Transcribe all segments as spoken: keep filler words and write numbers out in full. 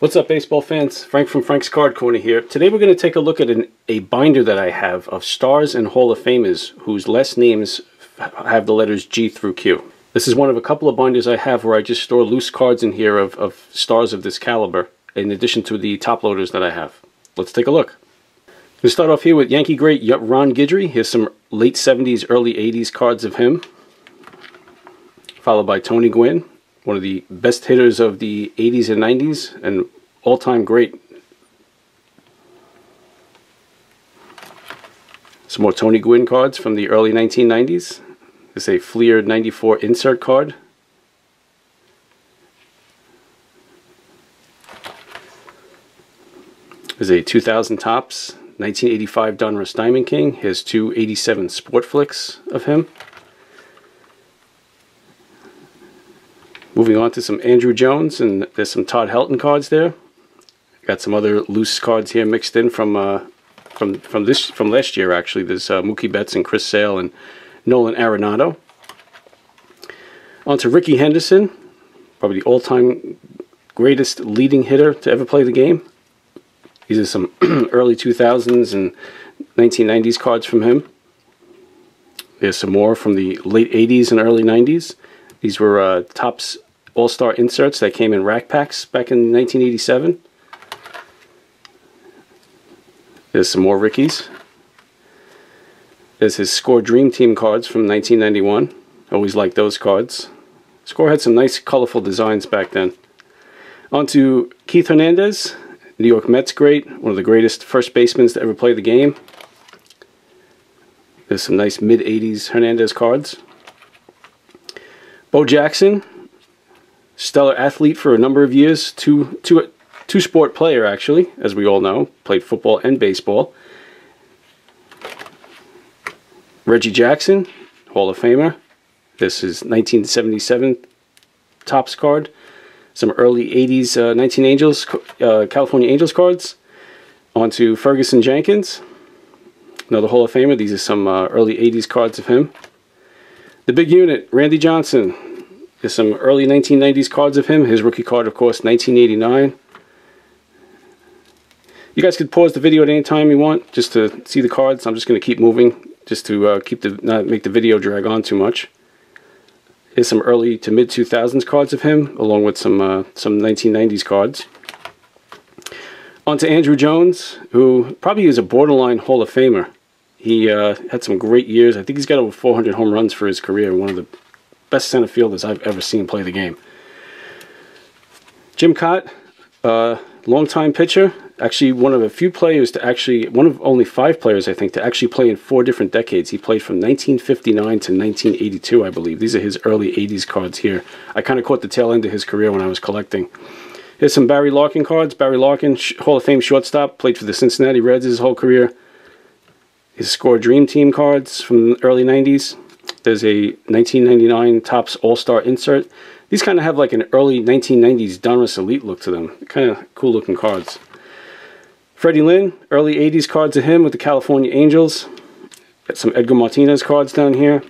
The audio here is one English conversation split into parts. What's up, baseball fans? Frank from Frank's Card Corner here. Today we're going to take a look at an, a binder that I have of stars and Hall of Famers whose last names have the letters G through Q. This is one of a couple of binders I have where I just store loose cards in here of, of stars of this caliber, in addition to the top loaders that I have. Let's take a look. We start off here with Yankee great Ron Guidry. Here's some late seventies, early eighties cards of him. Followed by Tony Gwynn, one of the best hitters of the eighties and nineties, and all-time great. Some more Tony Gwynn cards from the early nineteen nineties. This is a Fleer ninety-four insert card. This is a two thousand Topps, nineteen eighty-five Donruss Diamond King. Here's two eighty-seven Sport Flicks of him. Moving on to some Andrew Jones, and there's some Todd Helton cards there. Got some other loose cards here mixed in from uh, from from this from last year actually. There's uh, Mookie Betts and Chris Sale and Nolan Arenado. On to Rickey Henderson, probably the all-time greatest leading hitter to ever play the game. These are some early two thousands and nineteen nineties cards from him. There's some more from the late eighties and early nineties. These were uh, Topps All-Star inserts that came in rack packs back in nineteen eighty-seven. There's some more Rickeys. There's his Score Dream Team cards from nineteen ninety-one. Always liked those cards. Score had some nice colorful designs back then. On to Keith Hernandez, New York Mets great, one of the greatest first basemen to ever play the game. There's some nice mid-eighties Hernandez cards. Bo Jackson, stellar athlete for a number of years, two, two, two sport player actually, as we all know, played football and baseball. Reggie Jackson, Hall of Famer. This is nineteen seventy-seven Topps card. Some early eighties uh, nineteen Angels, uh, California Angels cards. On to Ferguson Jenkins, another Hall of Famer. These are some uh, early eighties cards of him. The big unit, Randy Johnson. There's some early nineteen nineties cards of him. His rookie card, of course, nineteen eighty-nine. You guys could pause the video at any time you want just to see the cards. I'm just going to keep moving just to uh, keep the not make the video drag on too much. Here's some early to mid two thousands cards of him, along with some uh, some nineteen nineties cards. On to Andrew Jones, who probably is a borderline Hall of Famer. He uh, had some great years. I think he's got over four hundred home runs for his career. One of the best center fielders I've ever seen play the game. Jim Cott, uh, longtime pitcher. Actually, one of a few players to actually, one of only five players, I think, to actually play in four different decades. He played from nineteen fifty-nine to nineteen eighty-two, I believe. These are his early eighties cards here. I kind of caught the tail end of his career when I was collecting. Here's some Barry Larkin cards. Barry Larkin, Hall of Fame shortstop, played for the Cincinnati Reds his whole career. His Score Dream Team cards from the early nineties. There's a nineteen ninety-nine Topps All-Star insert. These kind of have like an early nineteen nineties Donruss Elite look to them. Kind of cool looking cards. Freddie Lynn, early eighties cards of him with the California Angels. Got some Edgar Martinez cards down here.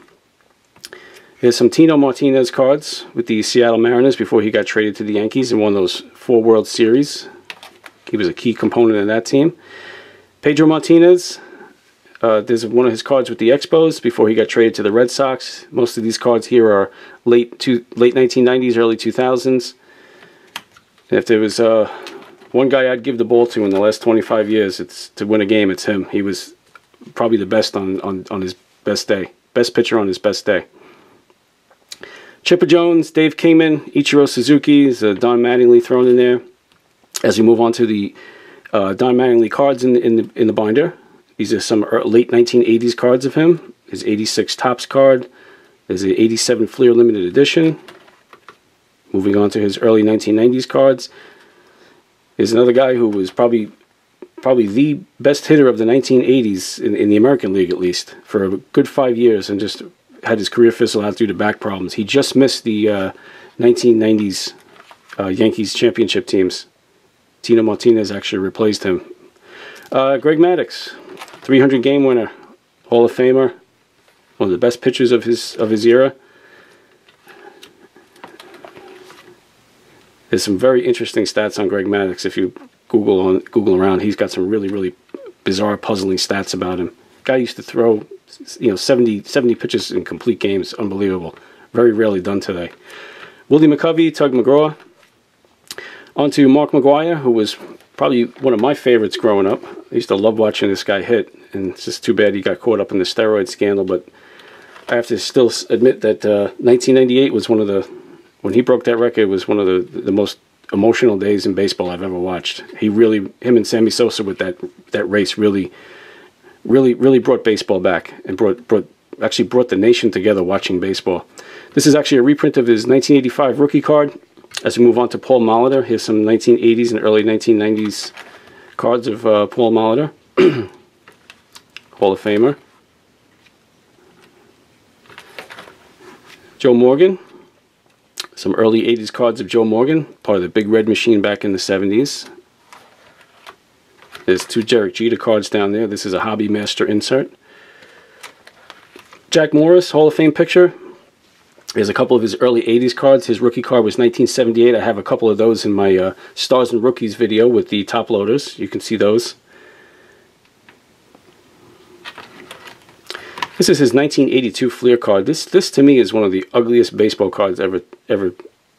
Here's some Tino Martinez cards with the Seattle Mariners before he got traded to the Yankees and won those four World Series. He was a key component of that team. Pedro Martinez. Uh, there's one of his cards with the Expos before he got traded to the Red Sox. Most of these cards here are late to, late nineteen nineties, early two thousands. And if there was uh, one guy I'd give the ball to in the last twenty-five years it's to win a game, it's him. He was probably the best on, on, on his best day. Best pitcher on his best day. Chipper Jones, Dave Kingman, Ichiro Suzuki, is, uh, Don Mattingly thrown in there. As we move on to the uh, Don Mattingly cards in the, in the, in the binder. These are some late nineteen eighties cards of him. His eighty-six Topps card. There's an eighty-seven Fleer limited edition. Moving on to his early nineteen nineties cards. Here's another guy who was probably probably the best hitter of the nineteen eighties in, in the American League, at least, for a good five years, and just had his career fizzle out due to back problems. He just missed the uh, nineteen nineties uh, Yankees championship teams. Tino Martinez actually replaced him. Uh, Greg Maddux. three hundred game winner, Hall of Famer, one of the best pitchers of his of his era. There's some very interesting stats on Greg Maddux. If you Google on Google around, he's got some really, really bizarre, puzzling stats about him. Guy used to throw, you know, seventy, seventy pitches in complete games. Unbelievable. Very rarely done today. Willie McCovey, Tug McGraw. On to Mark McGwire, who was probably one of my favorites growing up. I used to love watching this guy hit, and it's just too bad he got caught up in the steroid scandal. But I have to still admit that uh, nineteen ninety-eight was one of the, when he broke that record, was one of the, the most emotional days in baseball I've ever watched. He really, him and Sammy Sosa with that that race really, really, really brought baseball back and brought, brought actually brought the nation together watching baseball. This is actually a reprint of his nineteen eighty-five rookie card. As we move on to Paul Molitor, here's some nineteen eighties and early nineteen nineties cards of uh, Paul Molitor, Hall of Famer. Joe Morgan, some early eighties cards of Joe Morgan, part of the Big Red Machine back in the seventies. There's two Derek Jeter cards down there. This is a Hobby Master insert. Jack Morris, Hall of Fame picture. There's a couple of his early eighties cards. His rookie card was nineteen seventy-eight. I have a couple of those in my uh, Stars and Rookies video with the top loaders. You can see those. This is his nineteen eighty-two Fleer card. This, this to me is one of the ugliest baseball cards ever, ever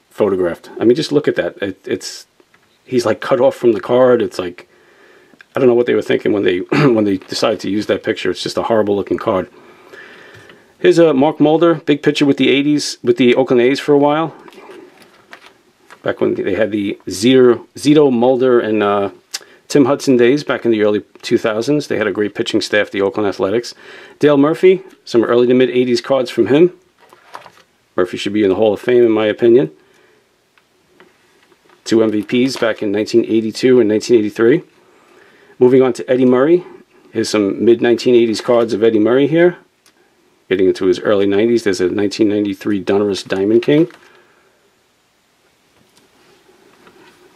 photographed. I mean, just look at that. It, it's he's like cut off from the card. It's like, I don't know what they were thinking when they when they decided to use that picture. It's just a horrible looking card. Here's uh, Mark Mulder, big pitcher with the eighties, with the Oakland A's for a while. Back when they had the Zito, Zito Mulder, and uh, Tim Hudson days back in the early two thousands. They had a great pitching staff, the Oakland Athletics. Dale Murphy, some early to mid eighties cards from him. Murphy should be in the Hall of Fame in my opinion. Two M V Ps back in nineteen eighty-two and nineteen eighty-three. Moving on to Eddie Murray. Here's some mid nineteen eighties cards of Eddie Murray here. Getting into his early nineties, there's a nineteen ninety-three Donruss Diamond King.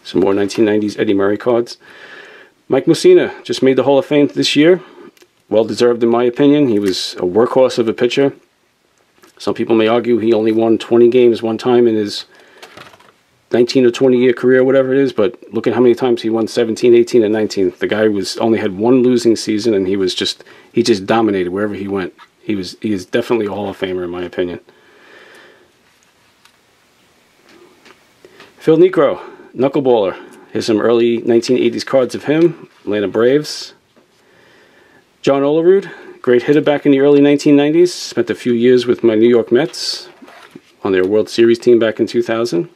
Some more nineteen nineties Eddie Murray cards. Mike Mussina just made the Hall of Fame this year. Well deserved in my opinion. He was a workhorse of a pitcher. Some people may argue he only won twenty games one time in his nineteen or twenty year career, whatever it is, but look at how many times he won seventeen, eighteen, and nineteen. The guy was only had one losing season, and he was just he just dominated wherever he went. He was he is definitely a Hall of Famer in my opinion. Phil Niekro, knuckleballer. Here's some early nineteen eighties cards of him. Atlanta Braves. John Olerud, great hitter back in the early nineteen nineties. Spent a few years with my New York Mets on their World Series team back in two thousand.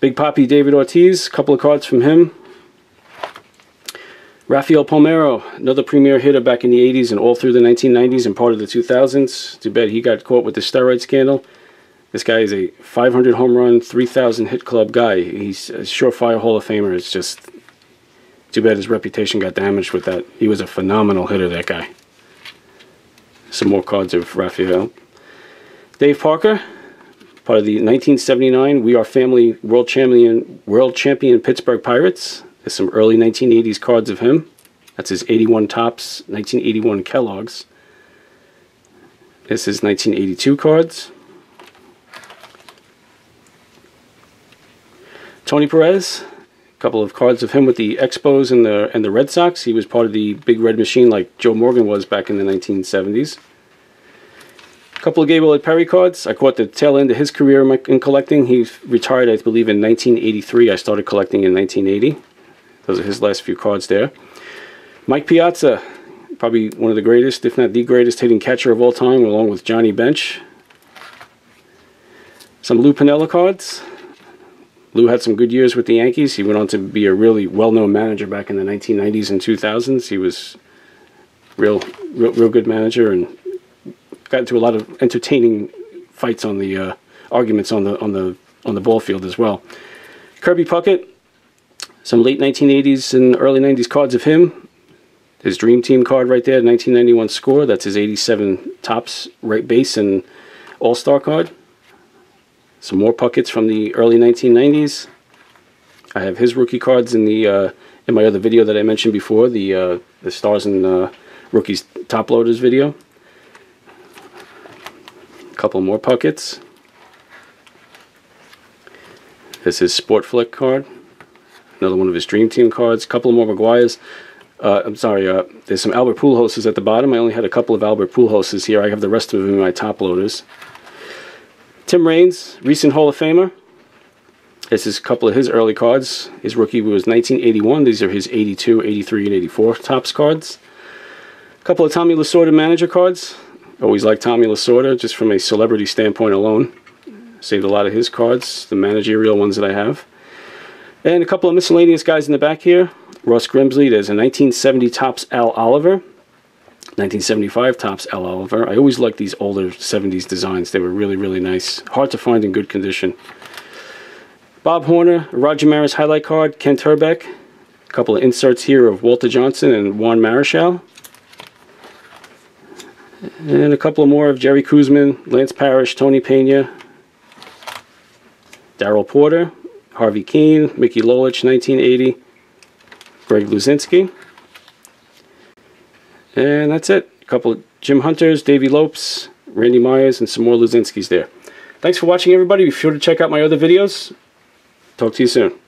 Big Papi David Ortiz, couple of cards from him. Rafael Palmeiro, another premier hitter back in the eighties and all through the nineteen nineties and part of the two thousands. Too bad he got caught with the steroid scandal. This guy is a five hundred home run, three thousand hit club guy. He's a surefire Hall of Famer. It's just too bad his reputation got damaged with that. He was a phenomenal hitter, that guy. Some more cards of Rafael. Dave Parker, part of the nineteen seventy-nine We Are Family World Champion, World Champion Pittsburgh Pirates. There's some early nineteen eighties cards of him. That's his eighty-one Topps, nineteen eighty-one Kellogg's. This is nineteen eighty-two cards. Tony Perez, a couple of cards of him with the Expos and the and the Red Sox. He was part of the Big Red Machine like Joe Morgan was back in the nineteen seventies. A couple of Gabriel Perry cards. I caught the tail end of his career in collecting. He retired, I believe, in nineteen eighty-three. I started collecting in nineteen eighty. Those are his last few cards there. Mike Piazza, probably one of the greatest, if not the greatest, hitting catcher of all time, along with Johnny Bench. Some Lou Piniella cards. Lou had some good years with the Yankees. He went on to be a really well-known manager back in the nineteen nineties and two thousands. He was real, real, real good manager and got into a lot of entertaining fights on the uh, arguments on the on the on the ball field as well. Kirby Puckett. Some late nineteen eighties and early nineties cards of him. His Dream Team card right there, nineteen ninety-one score. That's his eighty-seven Topps right base and All-Star card. Some more Pucketts from the early nineteen nineties. I have his rookie cards in the uh, in my other video that I mentioned before, the uh, the Stars and uh, Rookies Top Loaders video. A couple more Pucketts. That's his Sport Flick card. Another one of his Dream Team cards. A couple more McGwires. Uh, I'm sorry, uh, there's some Albert Pujolses at the bottom. I only had a couple of Albert Pujolses here. I have the rest of them in my top loaders. Tim Raines, recent Hall of Famer. This is a couple of his early cards. His rookie was nineteen eighty-one. These are his eighty-two, eighty-three, and eighty-four Topps cards. A couple of Tommy Lasorda manager cards. Always like Tommy Lasorda, just from a celebrity standpoint alone. Saved a lot of his cards, the managerial ones that I have. And a couple of miscellaneous guys in the back here. Ross Grimsley, there's a nineteen seventy Topps Al Oliver. nineteen seventy-five Topps Al Oliver. I always liked these older seventies designs. They were really, really nice. Hard to find in good condition. Bob Horner, Roger Maris highlight card. Kent Herbeck. A couple of inserts here of Walter Johnson and Juan Marichal. And a couple more of Jerry Kuzman, Lance Parrish, Tony Pena, Darryl Porter, Harvey Keene, Mickey Lolich, nineteen eighty, Greg Luzinski. And that's it. A couple of Jim Hunters, Davey Lopes, Randy Myers, and some more Luzinskis there. Thanks for watching, everybody. Be sure to check out my other videos. Talk to you soon.